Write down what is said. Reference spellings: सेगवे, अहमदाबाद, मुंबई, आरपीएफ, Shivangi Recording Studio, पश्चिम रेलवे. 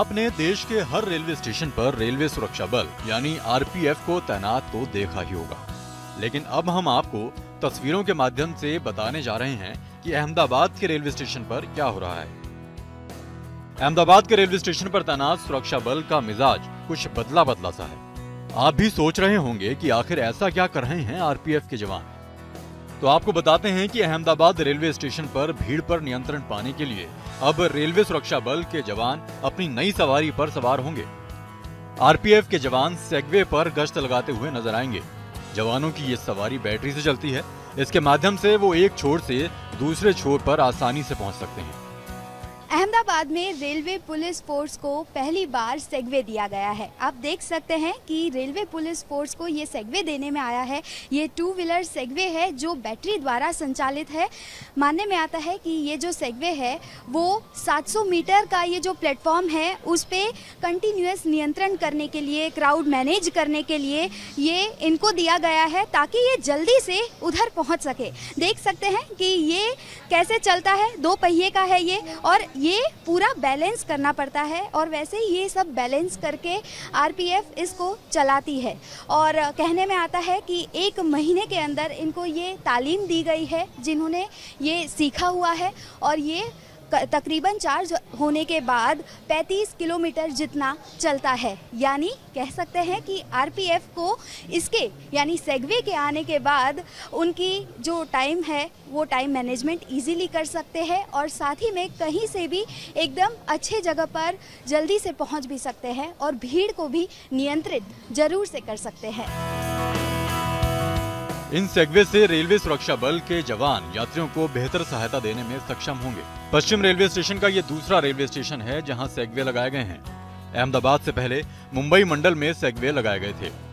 आपने देश के हर रेलवे स्टेशन पर रेलवे सुरक्षा बल यानी आरपीएफ को तैनात तो देखा ही होगा, लेकिन अब हम आपको तस्वीरों के माध्यम से बताने जा रहे हैं कि अहमदाबाद के रेलवे स्टेशन पर क्या हो रहा है। अहमदाबाद के रेलवे स्टेशन पर तैनात सुरक्षा बल का मिजाज कुछ बदला सा है। आप भी सोच रहे होंगे कि आखिर ऐसा क्या कर रहे हैं आरपीएफ के जवान। तो आपको बताते हैं कि अहमदाबाद रेलवे स्टेशन पर भीड़ पर नियंत्रण पाने के लिए अब रेलवे सुरक्षा बल के जवान अपनी नई सवारी पर सवार होंगे। आरपीएफ के जवान सेगवे पर गश्त लगाते हुए नजर आएंगे। जवानों की ये सवारी बैटरी से चलती है। इसके माध्यम से वो एक छोर से दूसरे छोर पर आसानी से पहुँच सकते हैं। अहमदाबाद में रेलवे पुलिस फोर्स को पहली बार सेगवे दिया गया है। आप देख सकते हैं कि रेलवे पुलिस फोर्स को ये सेगवे देने में आया है। ये टू व्हीलर सेगवे है जो बैटरी द्वारा संचालित है। मानने में आता है कि ये जो सेगवे है वो 700 मीटर का ये जो प्लेटफॉर्म है उस पर कंटिन्यूस नियंत्रण करने के लिए, क्राउड मैनेज करने के लिए ये इनको दिया गया है ताकि ये जल्दी से उधर पहुँच सके। देख सकते हैं कि ये कैसे चलता है, दो पहिए का है ये, और ये पूरा बैलेंस करना पड़ता है और वैसे ही ये सब बैलेंस करके आरपीएफ इसको चलाती है। और कहने में आता है कि एक महीने के अंदर इनको ये तालीम दी गई है जिन्होंने ये सीखा हुआ है। और ये तकरीबन चार्ज होने के बाद 35 किलोमीटर जितना चलता है। यानी कह सकते हैं कि आरपीएफ को इसके यानी सेगवे के आने के बाद उनकी जो टाइम है वो टाइम मैनेजमेंट इजीली कर सकते हैं और साथ ही में कहीं से भी एकदम अच्छे जगह पर जल्दी से पहुंच भी सकते हैं और भीड़ को भी नियंत्रित जरूर से कर सकते हैं। इन सेगवे से रेलवे सुरक्षा बल के जवान यात्रियों को बेहतर सहायता देने में सक्षम होंगे। पश्चिम रेलवे स्टेशन का ये दूसरा रेलवे स्टेशन है जहां सेगवे लगाए गए हैं। अहमदाबाद से पहले मुंबई मंडल में सेगवे लगाए गए थे।